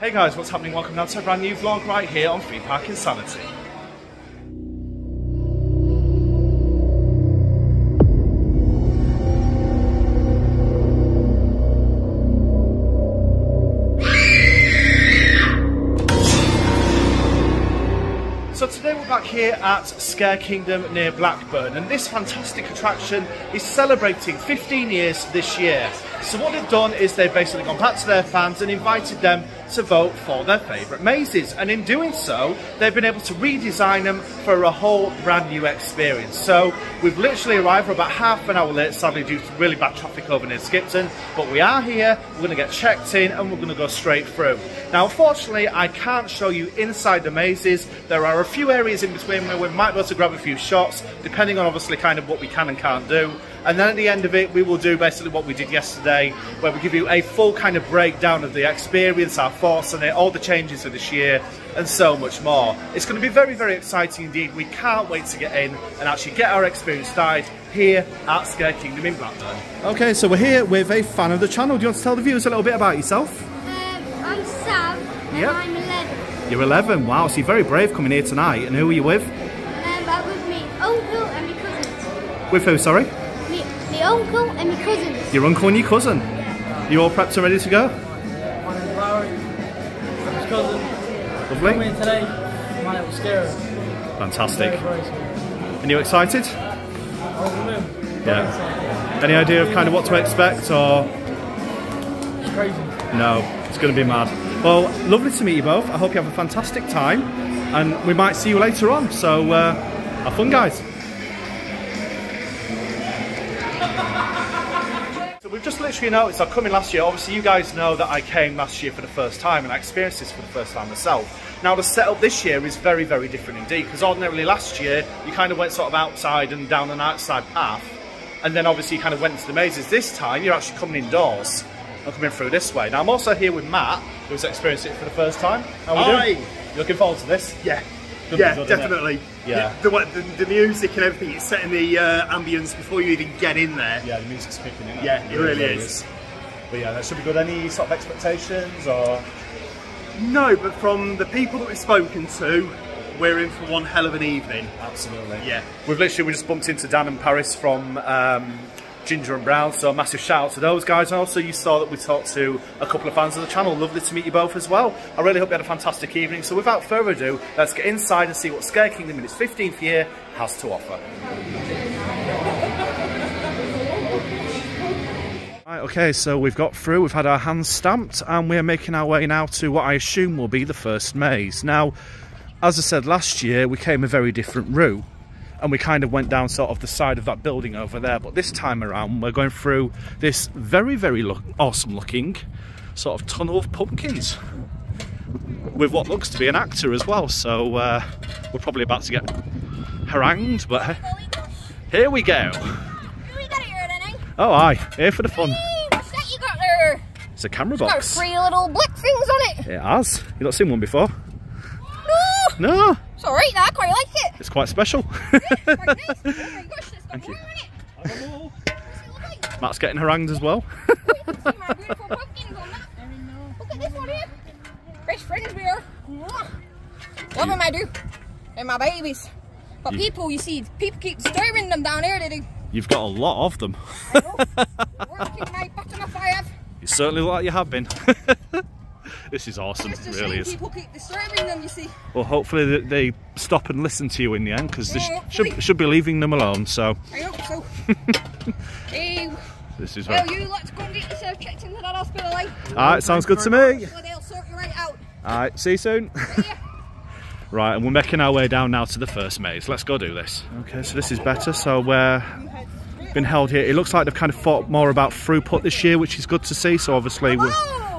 Hey guys, what's happening? Welcome now to a brand new vlog right here on Theme Park Insanity. So today we're back here at Scare Kingdom near Blackburn, and this fantastic attraction is celebrating 15 years this year. So what they've done is they've basically gone back to their fans and invited them to vote for their favourite mazes, and in doing so they've been able to redesign them for a whole brand new experience. So we've literally arrived, we're about half an hour late sadly due to really bad traffic over near Skipton, but we are here, we're going to get checked in and we're going to go straight through. Now unfortunately I can't show you inside the mazes. There are a few areas in between where we might be able to grab a few shots depending on obviously kind of what we can and can't do, and then at the end of it we will do basically what we did yesterday where we give you a full kind of breakdown of the experience, our thoughts on it, all the changes for this year and so much more. It's going to be very, very exciting indeed. We can't wait to get in and actually get our experience started here at Scare Kingdom in Blackburn. Okay, so we're here with a fan of the channel. Do you want to tell the viewers a little bit about yourself? I'm Sam and yep. I'm 11. You're 11, wow, so you're very brave coming here tonight. And who are you with? I'm with my uncle and my cousins. With who, sorry? My uncle and my cousins. Your uncle and your cousin? Yeah. Are you all prepped and ready to go? My name's Larry, I'm his cousin. Lovely. I'm here today, my name's Scary. Fantastic. And you excited? Yeah. Any idea of kind of what to expect or? It's crazy. No, it's going to be mad. Well, lovely to meet you both. I hope you have a fantastic time and we might see you later on. So have fun guys. We've just literally noticed I come in last year. Obviously you guys know that I came last year for the first time and I experienced this for the first time myself. Now the setup this year is very, very different indeed, because ordinarily last year you kind of went sort of outside and down an outside path and then obviously you kind of went into the mazes. This time you're actually coming indoors and coming through this way. Now I'm also here with Matt, who's experienced it for the first time. How are we doing? You looking forward to this? Yeah. Yeah, definitely. Yeah. The music and everything, it's setting the ambience before you even get in there. Yeah, the music's kicking in. Yeah, it really is. But yeah, that should be good. Any sort of expectations or? No, but from the people that we've spoken to, we're in for one hell of an evening. Absolutely. Yeah. We just bumped into Dan and Paris from Ginger and Brown, so a massive shout out to those guys. And also you saw that we talked to a couple of fans of the channel. Lovely to meet you both as well. I really hope you had a fantastic evening. So without further ado, let's get inside and see what Scare Kingdom in its 15th year has to offer. Right, okay, so we've got through, we've had our hands stamped and we're making our way now to what I assume will be the first maze. Now, as I said last year, we came a very different route. And we kind of went down sort of the side of that building over there, but this time around we're going through this very, very awesome looking sort of tunnel of pumpkins with what looks to be an actor as well, so we're probably about to get harangued, but here we go. We got it here, didn't I? Oh aye, here for the fun. Hey, what's that you got there? It's a camera box. It's got three little black things on it. It has. You've not seen one before? No. It's alright, I quite like it. It's quite special. It's quite nice. Oh my gosh, there's got more in it. I don't know. What's it look like? Matt's getting harangued as well. Oh, you can see my beautiful pumpkins on that. Look at this one here. Fresh friends we are. Love them I do. They're my babies. But people, you see, people keep disturbing them down here, they do. You've got a lot of them. I know. You're kicking my butt enough I have. You certainly look like you have been. This is awesome, it really is. People keep disturbing them, you see. Well, hopefully they stop and listen to you in the end, because they should be leaving them alone, so. I hope so. This is well, you lot go and get yourself checked into that hospital, eh? Alright, sounds good to me. So they'll sort you right out. Alright, see you soon. See ya. Right, and we're making our way down now to the first maze. Let's go do this. Okay, so this is better, so we're been held here. It looks like they've kind of thought more about throughput this year, which is good to see, so obviously we're...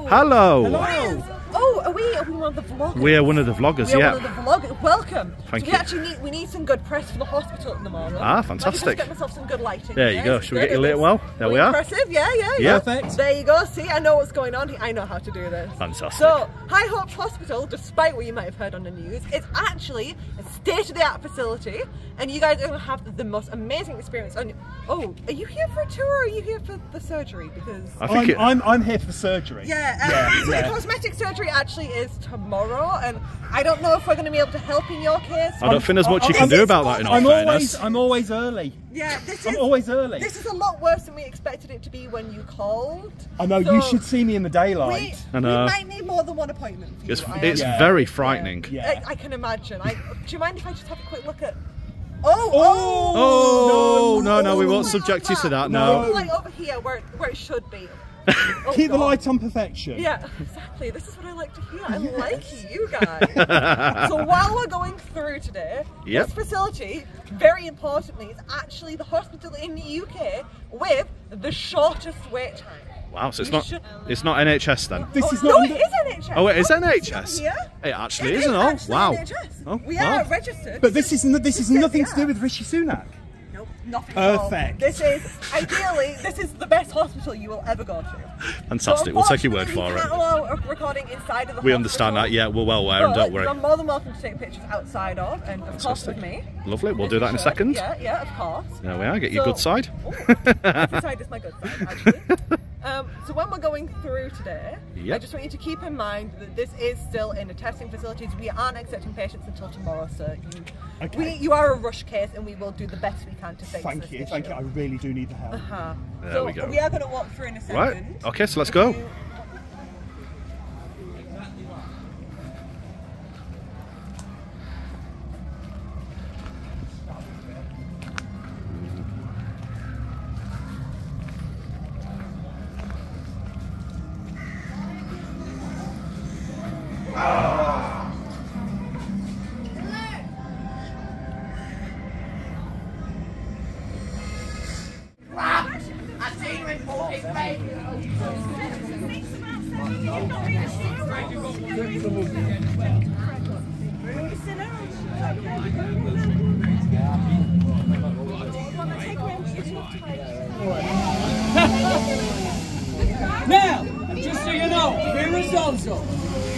Hello! Hello! Oh, are we That'll be one of the vloggers. We're one of the vloggers, yeah. Welcome. Thank you. We need some good press for the hospital at the moment. Ah, fantastic. Let me just get myself some good lighting. There you go. Should we get you lit well? There we are. Impressive, yeah. Perfect. There you go. See, I know what's going on here. I know how to do this. Fantastic. So, High Hopes Hospital, despite what you might have heard on the news, is actually a state-of-the-art facility, and you guys are going to have the most amazing experience. And oh, are you here for a tour or are you here for the surgery? Because I think I'm here for surgery. Yeah. The cosmetic surgery actually is tomorrow, and I don't know if we're going to be able to help in your case. I don't think there's much you can do about that in all fairness. I'm always early. Yeah, I'm always early. This is a lot worse than we expected it to be when you called. I know, so you should see me in the daylight. We might need more than one appointment for you. It's very frightening. Yeah. I can imagine. Do you mind if I just have a quick look at... Oh no, we won't subject you to that, no. It's like over here where it should be. Keep the light on perfection. Yeah, exactly. This is what I like to hear. I like you guys. So while we're going through today, this facility, very importantly, is actually the hospital in the UK with the shortest wait time. Wow, so it's not NHS then? This is not. No, it is NHS. Oh, it is NHS. Yeah. It actually is, isn't it? Wow. NHS. Oh, we are registered. But this is nothing to do with Rishi Sunak. Nope, nothing at all. Perfect. This is the best hospital you will ever go to. Fantastic. So we'll take your word for it. Recording inside of the hospital. Understand that. Yeah, we're well aware, and don't worry. You're more than welcome to take pictures outside of, and of course with me. Lovely. We'll do that in a second. Yeah, of course. There we are. Get your good side. This side is my good side, actually. So when we're going through today, I just want you to keep in mind that this is still in a testing facility. We aren't accepting patients until tomorrow, so you are a rush case, and we will do the best we can to fix this issue. Thank you. I really do need the help. There we go. We are going to walk through in a second. Right. Okay, so let's go. Now, just so you know, here is Zozo.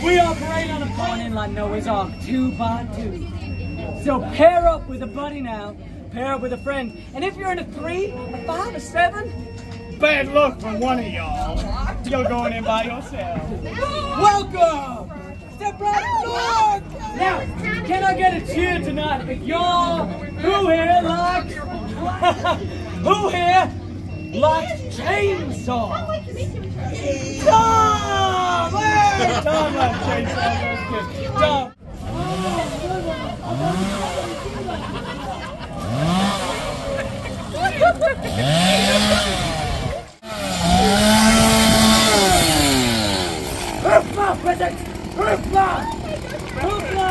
We operate on a morning like Noah's Ark, 2 by 2. So pair up with a buddy now, pair up with a friend, and if you're in a 3, a 5, a 7, bad luck for one of y'all. You're going in by yourself. Welcome to Blackburn. Now, can I get a cheer tonight? If y'all who here likes chainsaws? Tom! Hey, Tom likes chainsaws. Tom. Hoopla, peasant! Hoopla! Hoopla!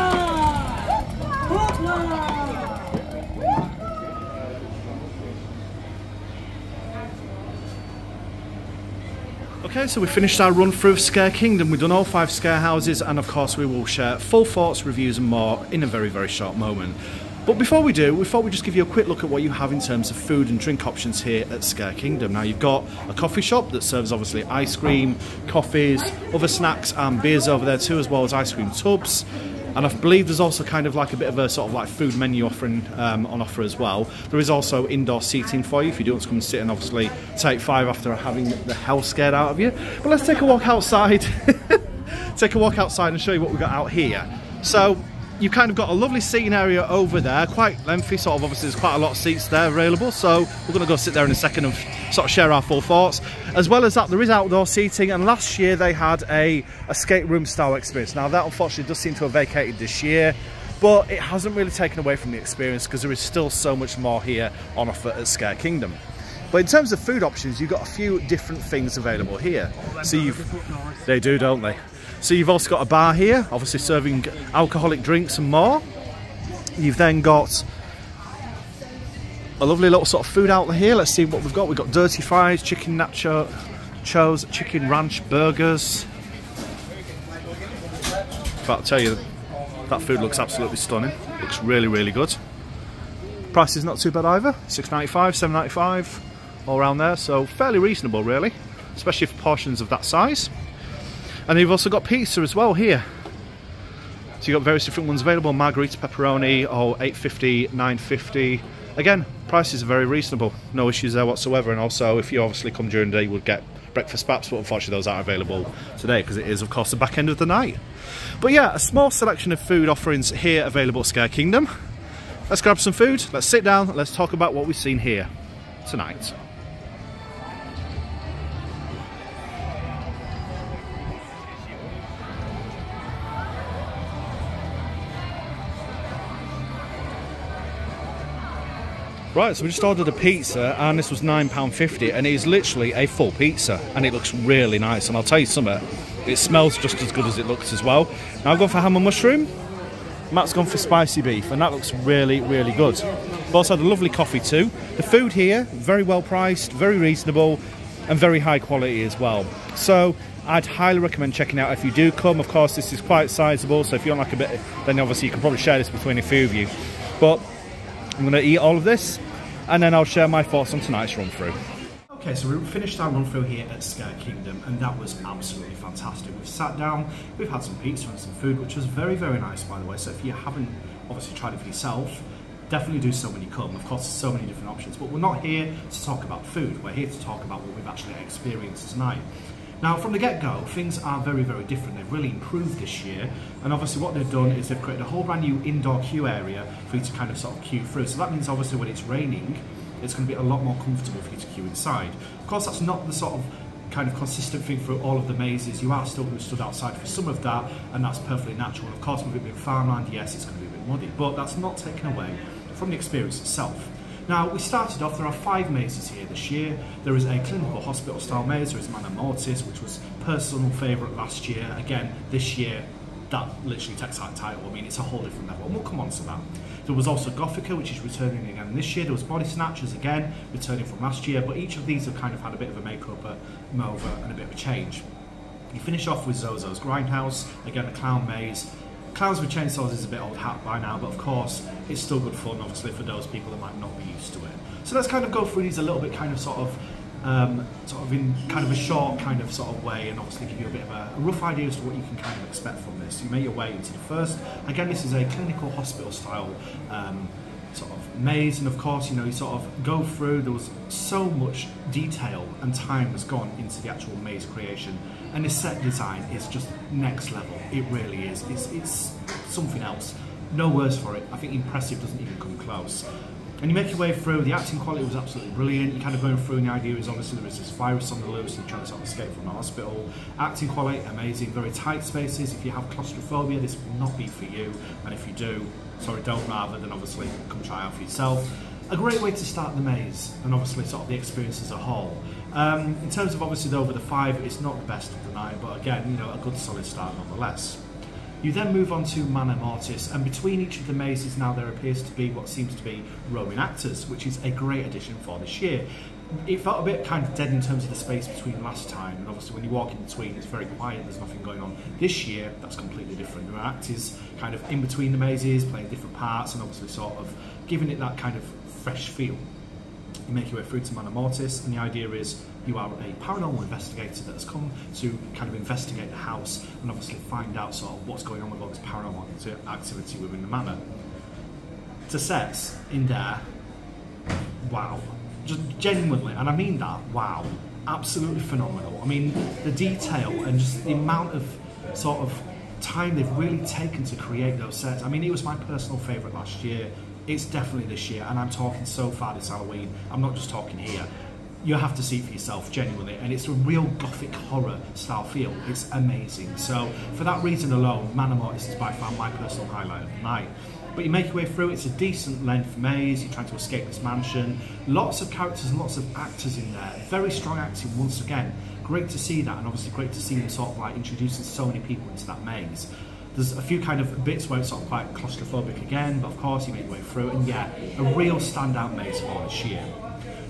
Hoopla! Okay, so we finished our run through of Scare Kingdom. We've done all 5 scare houses, and of course we will share full thoughts, reviews and more in a very, very short moment. But before we do, we thought we'd just give you a quick look at what you have in terms of food and drink options here at Scare Kingdom. Now, you've got a coffee shop that serves obviously ice cream, coffees, other snacks and beers over there too, as well as ice cream tubs. And I believe there's also kind of like a bit of a sort of like food menu offering on offer as well. There is also indoor seating for you if you do want to come and sit and obviously take 5 after having the hell scared out of you. But let's take a walk outside. Take a walk outside and show you what we've got out here. So you've kind of got a lovely seating area over there, quite lengthy, sort of obviously there's quite a lot of seats there available, so we're going to go sit there in a second and sort of share our full thoughts. As well as that, there is outdoor seating, and last year they had a escape room style experience. Now that unfortunately does seem to have vacated this year, but it hasn't really taken away from the experience because there is still so much more here on offer at Scare Kingdom. But in terms of food options, you've got a few different things available here. So they do, don't they? So you've also got a bar here, obviously serving alcoholic drinks and more. You've then got a lovely little sort of food outlet here. Let's see what we've got. We've got dirty fries, chicken nachos, chicken ranch burgers. But I'll tell you, that food looks absolutely stunning. Looks really, really good. Price is not too bad either. £6.95, £7.95, all around there. So fairly reasonable, really, especially for portions of that size. And you've also got pizza as well here. So you've got various different ones available. Margherita, pepperoni, or £8.50, £9.50. Again, prices are very reasonable. No issues there whatsoever. And also, if you obviously come during the day, you would get breakfast wraps, but unfortunately those aren't available today because it is, of course, the back end of the night. But yeah, a small selection of food offerings here available at Scare Kingdom. Let's grab some food, let's sit down, let's talk about what we've seen here tonight. Right, so we just ordered a pizza and this was £9.50 and it is literally a full pizza and it looks really nice. And I'll tell you something, it smells just as good as it looks as well. Now I've gone for ham and mushroom, Matt's gone for spicy beef, and that looks really, really good. We've also had a lovely coffee too. The food here, very well priced, very reasonable and very high quality as well. So I'd highly recommend checking out if you do come. Of course, this is quite sizable, so if you want like a bit, then obviously you can probably share this between a few of you. But I'm going to eat all of this and then I'll share my thoughts on tonight's run through. Okay, so we finished our run through here at Scare Kingdom and that was absolutely fantastic. We've sat down, we've had some pizza and some food, which was very, very nice, by the way. So if you haven't obviously tried it for yourself, definitely do so when you come. Of course, so many different options, but we're not here to talk about food. We're here to talk about what we've actually experienced tonight. Now, from the get-go, things are very, very different. They've really improved this year, and obviously what they've done is they've created a whole brand new indoor queue area for you to kind of sort of queue through. So that means obviously when it's raining, it's going to be a lot more comfortable for you to queue inside. Of course, that's not the sort of kind of consistent thing through all of the mazes. You are still going to be stood outside for some of that, and that's perfectly natural. And of course, with it being farmland, yes, it's going to be a bit muddy, but that's not taken away from the experience itself. Now, we started off, there are 5 mazes here this year. There is a clinical hospital style maze, there is Manor Mortis, which was personal favourite last year. Again, this year, that literally takes that title. I mean, it's a whole different level, and we'll come on to that. There was also Gothica, which is returning again this year. There was Body Snatchers, again, returning from last year, but each of these have kind of had a bit of a makeover, and a bit of a change. You finish off with Zozo's Grindhouse, again, a clown maze. Clowns with chainsaws is a bit old hat by now, but of course, it's still good fun, obviously, for those people that might not be used to it. So let's kind of go through these a little bit, in a short way, and obviously give you a bit of a rough idea as to what you can kind of expect from this. You make your way into the first. Again, this is a clinical hospital style maze, and of course, you know, you sort of go through. There was so much detail and time has gone into the actual maze creation, and the set design is just next level. It really is. It's something else. No words for it. I think impressive doesn't even come close. And you make your way through. The acting quality was absolutely brilliant. You're kind of going through, and the idea is obviously there is this virus on the loose and you're trying to sort of escape from the hospital. Acting quality, amazing. Very tight spaces. If you have claustrophobia, this will not be for you. And if you do, sorry, don't, rather than obviously come try out for yourself. A great way to start the maze and obviously sort of the experience as a whole. In terms of obviously though, with the 5, it's not the best of the night, but again, you know, a good solid start nonetheless. You then move on to Manor Mortis, and between each of the mazes now there appears to be what seems to be roaming actors, which is a great addition for this year. It felt a bit kind of dead in terms of the space between last time, and obviously when you walk in between it's very quiet, there's nothing going on. This year, that's completely different. There are actors kind of in between the mazes, playing different parts, and obviously sort of giving it that kind of fresh feel. You make your way through to Manor Mortis, and the idea is you are a paranormal investigator that has come to kind of investigate the house and obviously find out sort of what's going on with all this paranormal activity within the manor. To sets in there, wow. Just genuinely, and I mean that, wow. Absolutely phenomenal. I mean, the detail and just the amount of sort of time they've really taken to create those sets. I mean, it was my personal favourite last year. It's definitely this year, and I'm talking so far this Halloween. I'm not just talking here. You have to see for yourself, genuinely, and it's a real gothic horror style feel. It's amazing. So for that reason alone, Manor Mortis is by far my personal highlight of the night. But you make your way through, it's a decent length maze, you're trying to escape this mansion. Lots of characters and lots of actors in there. Very strong acting once again. Great to see that, and obviously great to see them sort of like introducing so many people into that maze. There's a few kind of bits where it's sort of quite claustrophobic again, but of course you make your way through, and yeah, a real standout maze for this year.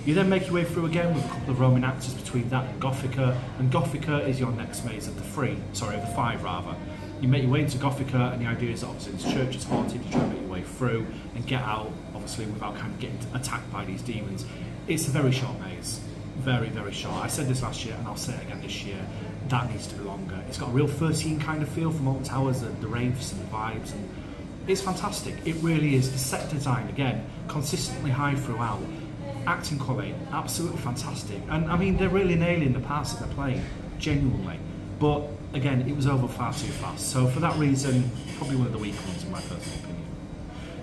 You then make your way through again with a couple of roaming actors between that and Gothica, and Gothica is your next maze of the five rather. You make your way into Gothica, and the idea is that obviously this church is haunted. You try to make your way through and get out, obviously, without kind of getting attacked by these demons. It's a very short maze, very, very short. I said this last year, and I'll say it again this year, that needs to be longer. It's got a real 13 kind of feel from Old Towers, the wraiths and the vibes, and it's fantastic. It really is. The set design, again, consistently high throughout. Acting quality, absolutely fantastic. And I mean, they're really nailing the parts that they're playing, genuinely. But again, it was over far too fast. So for that reason, probably one of the weaker ones in my personal opinion.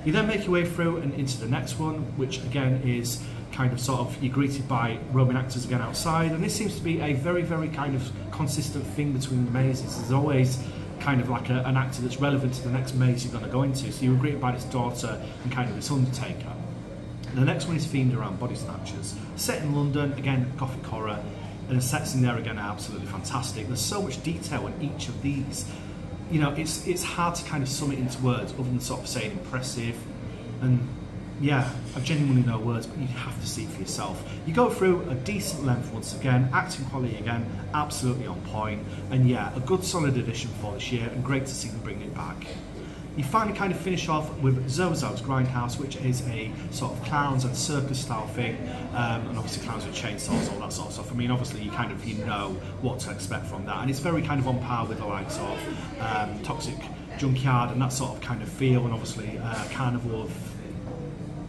You then make your way through and into the next one, which again is kind of sort of, you're greeted by Roman actors again outside. And this seems to be a very, very kind of consistent thing between the mazes. There's always kind of like an actor that's relevant to the next maze you're going to go into. So you were greeted by this daughter and kind of this undertaker. The next one is themed around Body Snatchers, set in London, again, Gothic horror, and the sets in there again are absolutely fantastic. There's so much detail in each of these. You know, it's hard to kind of sum it into words other than sort of saying impressive, and yeah, I've genuinely no words, but you have to see for yourself. You go through a decent length once again, acting quality again, absolutely on point, and yeah, a good solid addition for this year, and great to see them bringing it back. You finally kind of finish off with Zozo's Grindhouse, which is a sort of clowns and circus style thing, and obviously clowns with chainsaws, all that sort of stuff. I mean, obviously you kind of, you know what to expect from that, and it's very kind of on par with the likes of Toxic Junkyard and that sort of kind of feel, and obviously Carnival of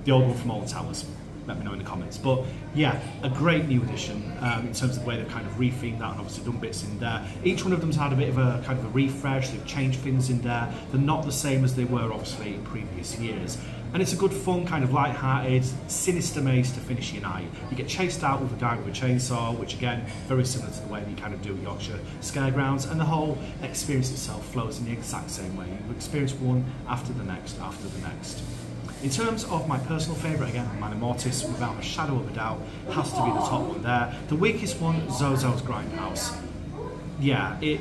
the old one from Old Towers. Let me know in the comments. But yeah, a great new addition in terms of the way they've kind of rethemed that and obviously done bits in there. Each one of them's had a bit of a kind of a refresh, they've changed things in there. They're not the same as they were obviously in previous years. And it's a good fun, kind of light-hearted, sinister maze to finish your night. You get chased out with a guy with a chainsaw, which again, very similar to the way you kind of do at Yorkshire Scare Grounds, and the whole experience itself flows in the exact same way. You experience one after the next, after the next. In terms of my personal favourite, again, Manor Mortis, without a shadow of a doubt, has to be the top one there. The weakest one, Zozo's Grindhouse. Yeah, it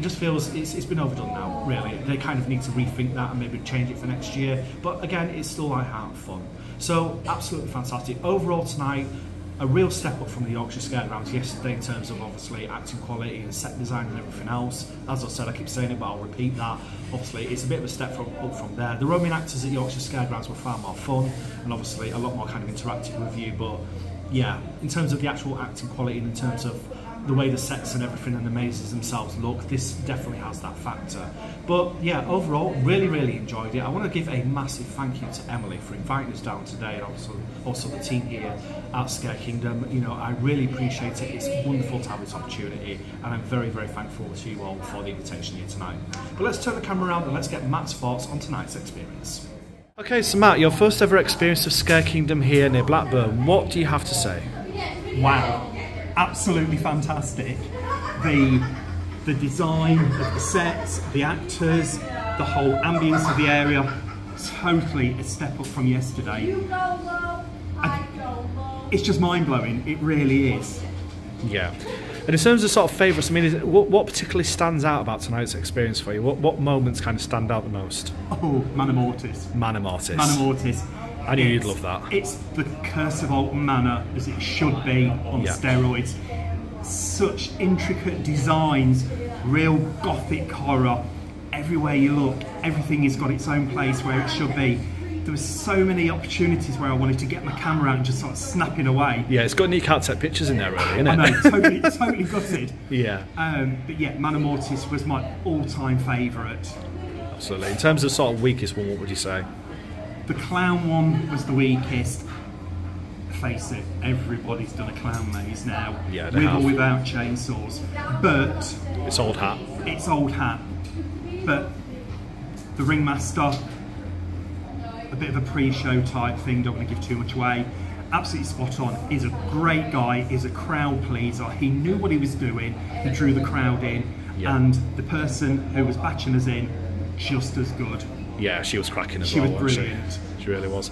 just feels, it's been overdone now, really. They kind of need to rethink that and maybe change it for next year. But again, it's still light-hearted fun. So, absolutely fantastic. Overall tonight, a real step up from the Yorkshire Scare Grounds yesterday in terms of obviously acting quality and set design and everything else. As I said, I keep saying it, but I'll repeat that. Obviously, it's a bit of a step up from there. The roaming actors at Yorkshire Scare Grounds were far more fun and obviously a lot more kind of interactive with you. But yeah, in terms of the actual acting quality and in terms of the way the sets and everything and the mazes themselves look, this definitely has that factor. But yeah, overall, really, really enjoyed it. I want to give a massive thank you to Emily for inviting us down today, and also the team here at Scare Kingdom. You know, I really appreciate it. It's wonderful to have this opportunity, and I'm very, very thankful to you all for the invitation here tonight. But let's turn the camera around and let's get Matt's thoughts on tonight's experience. Okay, so Matt, your first ever experience of Scare Kingdom here near Blackburn. What do you have to say? Wow. Absolutely fantastic. The design of the sets, the actors, the whole ambience of the area, totally a step up from yesterday. It's just mind-blowing, it really is. Yeah. And in terms of sort of favourites, I mean, what particularly stands out about tonight's experience for you? What moments kind of stand out the most? Oh, Manor Mortis. Manor Mortis. Manor Mortis. I knew you'd love that. It's the curse of Old Manor as it should be on steroids. Such intricate designs, real Gothic horror. Everywhere you look, everything has got its own place where it should be. There were so many opportunities where I wanted to get my camera out and just sort of snap it away. Yeah, it's got neat cat pictures in there really, isn't it? I know, totally, totally gutted. Yeah. But yeah, Manor Mortis was my all-time favourite. Absolutely. In terms of sort of weakest one, what would you say? The clown one was the weakest. Face it, everybody's done a clown maze now, yeah, with or without chainsaws. But it's old hat. It's old hat. But the ringmaster, a bit of a pre-show type thing. Don't want to give too much away. Absolutely spot on. He's a great guy. He's a crowd pleaser. He knew what he was doing. He drew the crowd in, and the person who was batching us in, just as good. Yeah, she was cracking as well, wasn't she? She was brilliant. She really was.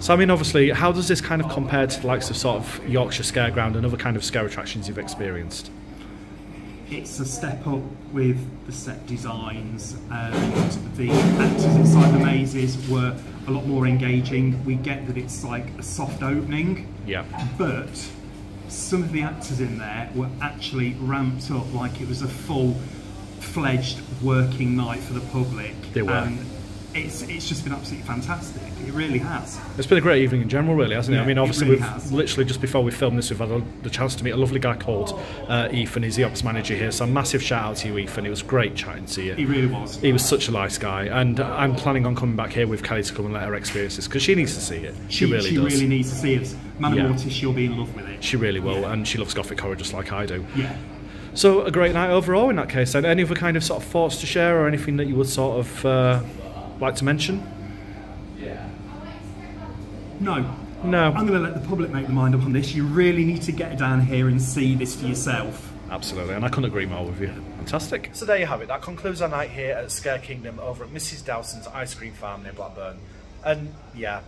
So, I mean, obviously, how does this kind of compare to the likes of sort of Yorkshire Scare Ground and other kind of scare attractions you've experienced? It's a step up with the set designs, and the actors inside the mazes were a lot more engaging. We get that it's like a soft opening, Yeah. But some of the actors in there were actually ramped up like it was a full-fledged working night for the public. They were. And it's just been absolutely fantastic. It really has. It's been a great evening in general, really, hasn't it? Yeah, I mean, obviously, we've literally just before we filmed this, we've had the chance to meet a lovely guy called Ethan. He's the ops manager here, so massive shout out to you, Ethan. It was great chatting to you. He really was. He was such a nice guy, and I'm planning on coming back here with Kelly to come and let her experience this because she needs to see it. She really does. She really needs to see it. Manor Mortis, she'll be in love with it. She really will, and she loves Gothic horror just like I do. Yeah. So a great night overall in that case. And any other kind of sort of thoughts to share, or anything that you would sort of like to mention? Yeah. No. No. I'm going to let the public make their mind up on this. You really need to get down here and see this for yourself. Absolutely, and I couldn't agree more with you. Fantastic. So there you have it. That concludes our night here at Scare Kingdom over at Mrs. Dowson's Ice Cream Farm near Blackburn. And yeah,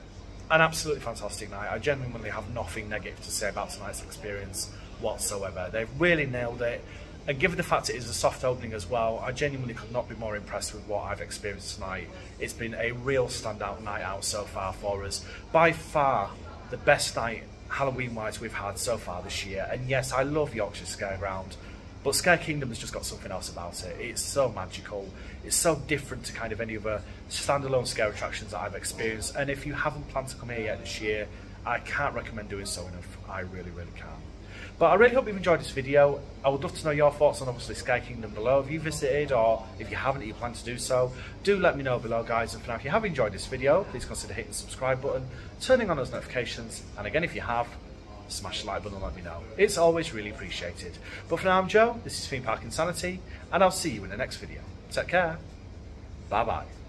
an absolutely fantastic night. I genuinely have nothing negative to say about tonight's experience whatsoever. They've really nailed it. And given the fact it is a soft opening as well, I genuinely could not be more impressed with what I've experienced tonight. It's been a real standout night out so far for us. By far the best night Halloween-wise we've had so far this year. And yes, I love Yorkshire Scare Ground, but Scare Kingdom has just got something else about it. It's so magical. It's so different to kind of any other standalone scare attractions that I've experienced. And if you haven't planned to come here yet this year, I can't recommend doing so enough. I really, really can't. But I really hope you've enjoyed this video. I would love to know your thoughts on obviously Scare Kingdom below. If you visited, or if you haven't, you plan to do so, do let me know below, guys. And for now, if you have enjoyed this video, please consider hitting the subscribe button, turning on those notifications, and again, if you have, smash the like button and let me know. It's always really appreciated. But for now, I'm Joe, this is Theme Park Insanity, and I'll see you in the next video. Take care. Bye-bye.